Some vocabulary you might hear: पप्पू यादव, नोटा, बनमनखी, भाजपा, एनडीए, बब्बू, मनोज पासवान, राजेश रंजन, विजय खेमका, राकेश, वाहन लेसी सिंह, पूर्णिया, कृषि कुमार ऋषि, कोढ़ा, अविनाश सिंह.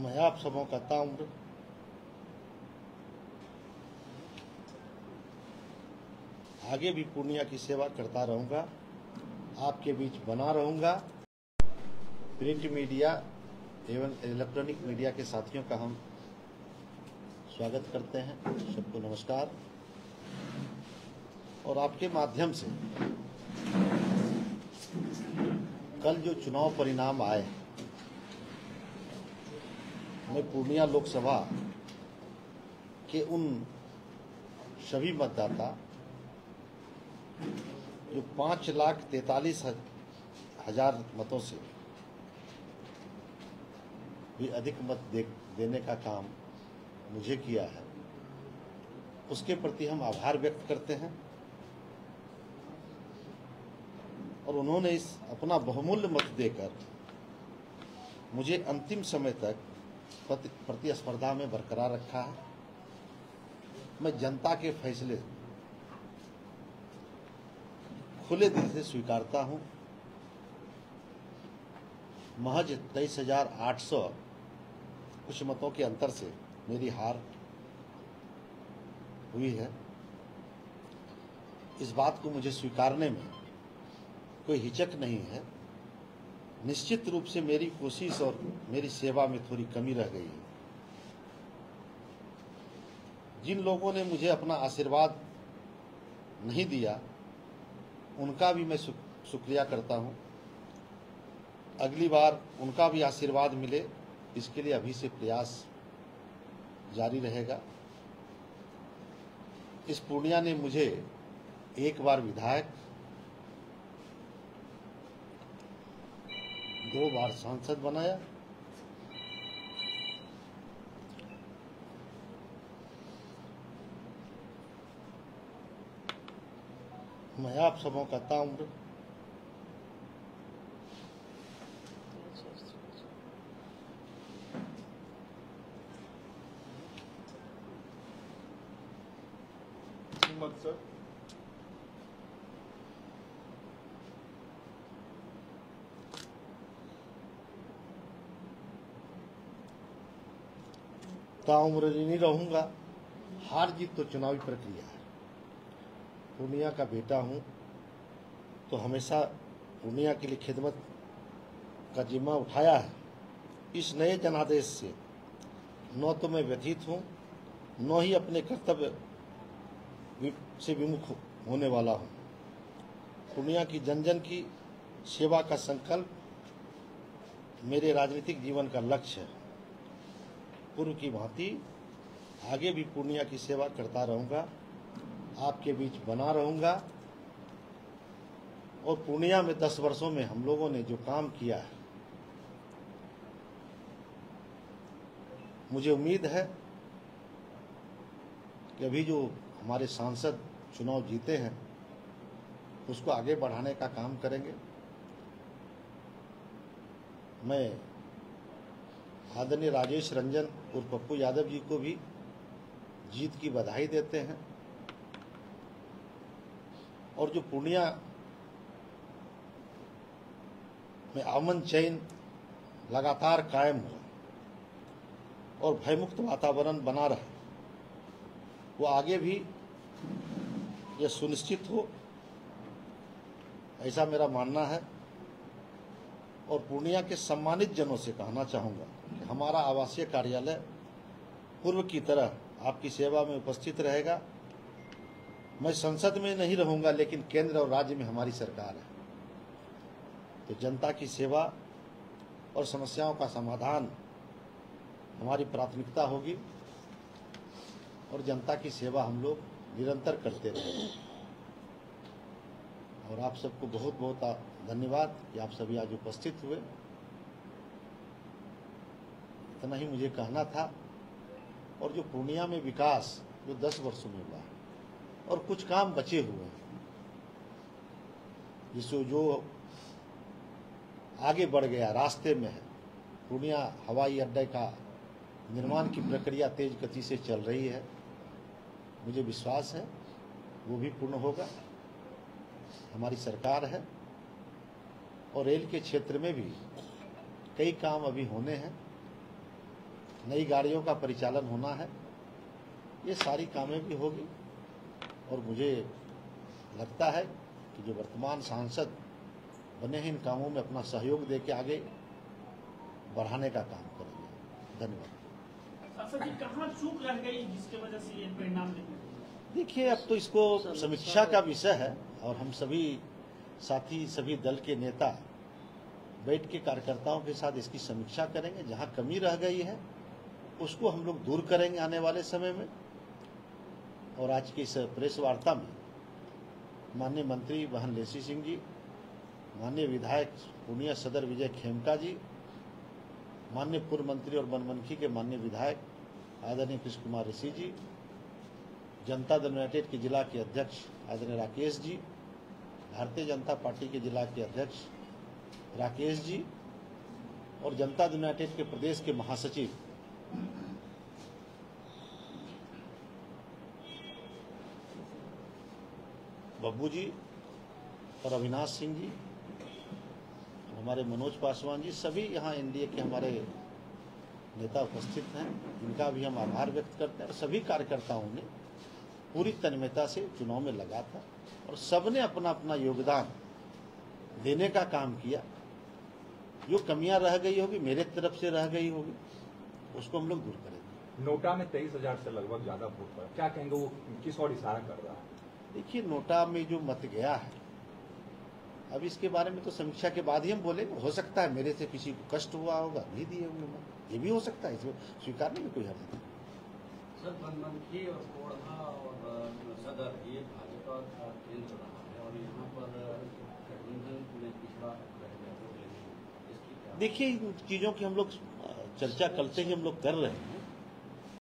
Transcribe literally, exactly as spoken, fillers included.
मैं आप सबों का ताम्र आगे भी पूर्णिया की सेवा करता रहूंगा, आपके बीच बना रहूंगा। प्रिंट मीडिया एवं इलेक्ट्रॉनिक मीडिया के साथियों का हम स्वागत करते हैं, सबको नमस्कार। और आपके माध्यम से कल जो चुनाव परिणाम आए, मैं पूर्णिया लोकसभा के उन सभी मतदाता जो पाँच लाख तैतालीस हजार मतों से भी अधिक मत दे, देने का काम मुझे किया है, उसके प्रति हम आभार व्यक्त करते हैं। और उन्होंने इस अपना बहुमूल्य मत देकर मुझे अंतिम समय तक प्रतिस्पर्धा में बरकरार रखा है। मैं जनता के फैसले खुले दिल से स्वीकारता हूं। महज तेईस हजार आठ सौ कुछ मतों के अंतर से मेरी हार हुई है। इस बात को मुझे स्वीकारने में कोई हिचक नहीं है। निश्चित रूप से मेरी कोशिश और मेरी सेवा में थोड़ी कमी रह गई है। जिन लोगों ने मुझे अपना आशीर्वाद नहीं दिया, उनका भी मैं शुक्रिया करता हूं। अगली बार उनका भी आशीर्वाद मिले, इसके लिए अभी से प्रयास जारी रहेगा। इस पूर्णिया ने मुझे एक बार विधायक, दो बार सांसद बनाया। मैं आप सबों का ताम्र सर ताउम्र नहीं रहूंगा। हार जीत तो चुनावी प्रक्रिया है। पूर्णिया का बेटा हूं तो हमेशा पूर्णिया के लिए खिदमत का जिम्मा उठाया है। इस नए जनादेश से न तो मैं व्यथित हूं, न ही अपने कर्तव्य से विमुख होने वाला हूं। पूर्णिया की जन जन की सेवा का संकल्प मेरे राजनीतिक जीवन का लक्ष्य है। पूर्व की भांति आगे भी पूर्णिया की सेवा करता रहूंगा, आपके बीच बना रहूंगा। और पूर्णिया में दस वर्षों में हम लोगों ने जो काम किया है, मुझे उम्मीद है कि अभी जो हमारे सांसद चुनाव जीते हैं, उसको आगे बढ़ाने का काम करेंगे। मैं आदरणीय राजेश रंजन और पप्पू यादव जी को भी जीत की बधाई देते हैं। और जो पूर्णिया में अमन चैन लगातार कायम हो और भयमुक्त वातावरण बना रहे, वो आगे भी यह सुनिश्चित हो, ऐसा मेरा मानना है। और पूर्णिया के सम्मानित जनों से कहना चाहूँगा कि हमारा आवासीय कार्यालय पूर्व की तरह आपकी सेवा में उपस्थित रहेगा। मैं संसद में नहीं रहूँगा, लेकिन केंद्र और राज्य में हमारी सरकार है, तो जनता की सेवा और समस्याओं का समाधान हमारी प्राथमिकता होगी। और जनता की सेवा हम लोग निरंतर करते रहेंगे। और आप सबको बहुत बहुत धन्यवाद कि आप सभी आज उपस्थित हुए। इतना ही मुझे कहना था। और जो पूर्णिया में विकास जो दस वर्षों में हुआ और कुछ काम बचे हुए हैं, जिससे जो आगे बढ़ गया रास्ते में है। पूर्णिया हवाई अड्डे का निर्माण की प्रक्रिया तेज गति से चल रही है। मुझे विश्वास है वो भी पूर्ण होगा। हमारी सरकार है। और रेल के क्षेत्र में भी कई काम अभी होने हैं। नई गाड़ियों का परिचालन होना है, ये सारी कामें भी होगी। और मुझे लगता है कि जो वर्तमान सांसद बने हैं, इन कामों में अपना सहयोग देके आगे बढ़ाने का काम करेंगे। धन्यवाद। सांसद जी, कहाँ चूक रह गई जिसके वजह से ये परिणाम निकले? देखिए, अब तो इसको समीक्षा का विषय है और हम सभी साथी, सभी दल के नेता बैठ के कार्यकर्ताओं के साथ इसकी समीक्षा करेंगे। जहाँ कमी रह गई है उसको हम लोग दूर करेंगे आने वाले समय में। और आज की इस प्रेस वार्ता में माननीय मंत्री वाहन लेसी सिंह जी, माननीय विधायक पूर्णिया सदर विजय खेमका जी, माननीय पूर्व मंत्री और बनमनखी के माननीय विधायक आदरणीय कृषि कुमार ऋषि जी, जनता दल यूनाइटेड के जिला के अध्यक्ष आदरणीय राकेश जी, भारतीय जनता पार्टी के जिला के अध्यक्ष राकेश जी और जनता दल यूनाइटेड के प्रदेश के महासचिव बब्बू जी और अविनाश सिंह जी, हमारे मनोज पासवान जी, सभी यहाँ एनडीए के हमारे नेता उपस्थित हैं। इनका भी हम आभार व्यक्त करते हैं। सभी कार्यकर्ताओं ने पूरी तन्मयता से चुनाव में लगा था और सबने अपना अपना योगदान देने का काम किया। जो कमियां रह गई होगी, मेरे तरफ से रह गई होगी, उसको हम लोग दूर करेंगे। नोटा में तेईस हजार से लगभग ज्यादा वोट पड़ा, क्या कहेंगे? वो किस और इशारा कर रहा है? देखिए, नोटा में जो मत गया है, अब इसके बारे में तो समीक्षा के बाद ही हम बोलेंगे। हो सकता है मेरे से किसी को कष्ट हुआ होगा, नहीं दिए होंगे मत, ये भी हो सकता है, इसमें स्वीकारने में कोई हर्ज नहीं। सर, बनमनखी और कोढ़ा और सदर ये भाजपा का खेल चल रहा है और यहाँ पर गठबंधन में पिछड़ा रह गया, इसकी क्या? देखिए, इन चीज़ों की हम लोग चर्चा करते ही हम लोग कर रहे हैं।